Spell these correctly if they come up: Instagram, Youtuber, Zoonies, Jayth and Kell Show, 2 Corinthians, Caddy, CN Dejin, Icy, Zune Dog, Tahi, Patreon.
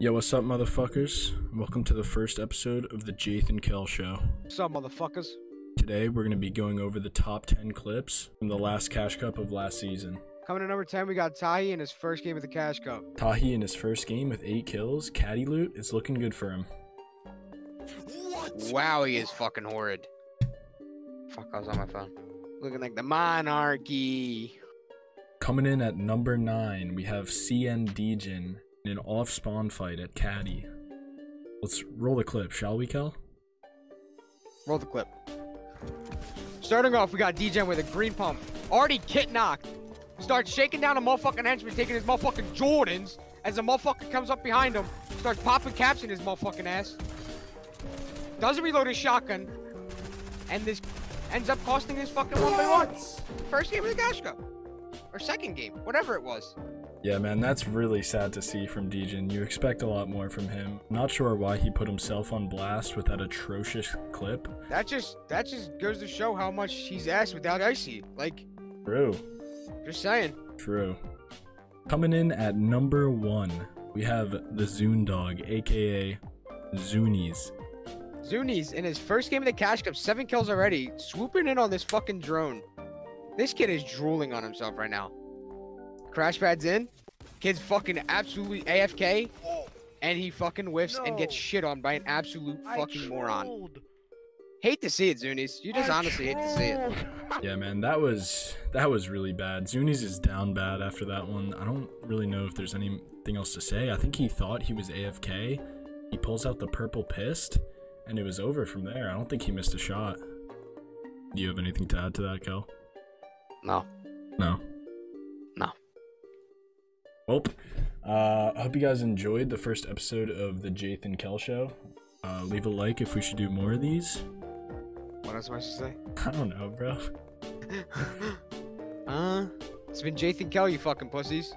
Yo, what's up, motherfuckers? Welcome to the first episode of the Jayth and Kell Show. What's up, motherfuckers? Today, we're going to be going over the top 10 clips from the last Cash Cup of last season. Coming at number 10, we got Tahi in his first game with the Cash Cup. Tahi in his first game with 8 kills, Caddy loot, it's looking good for him. What? Wow, he is fucking horrid. Fuck, I was on my phone. Looking like the monarchy. Coming in at number 9, we have CN Dejin in an off-spawn fight at Caddy. Let's roll the clip, shall we, Kel? Roll the clip. Starting off, we got Dejin with a green pump. Already kit knocked. Starts shaking down a motherfucking henchman, taking his motherfucking Jordans. As a motherfucker comes up behind him, starts popping caps in his motherfucking ass. Doesn't reload his shotgun. And this ends up costing this fucking 1v1. First game of the Cash Cup. Or second game, whatever it was. Yeah, man, that's really sad to see from Dejin. You expect a lot more from him. Not sure why he put himself on blast with that atrocious clip. That just goes to show how much he's asked without Icy. Like, true. Just saying. True. Coming in at number 1, we have the Zune Dog, aka Zoonies. Zoonies in his first game of the Cash Cup, 7 kills already, swooping in on this fucking drone. This kid is drooling on himself right now. Crash pad's in, kid's fucking absolutely AFK, and he fucking whiffs and gets shit on by an absolute fucking moron. Hate to see it, Zoonies. You just honestly hate to see it. Yeah, man, that was really bad. Zoonies is down bad after that one. I don't really know if there's anything else to say. I think he thought he was AFK. He pulls out the purple pist, and it was over from there. I don't think he missed a shot. Do you have anything to add to that, Kel? No. No. No. Well, I hope you guys enjoyed the first episode of the Jayth and Kell Show. Leave a like if we should do more of these. What else am I supposed to say? I don't know, bro. It's been Jayth and Kell, you fucking pussies.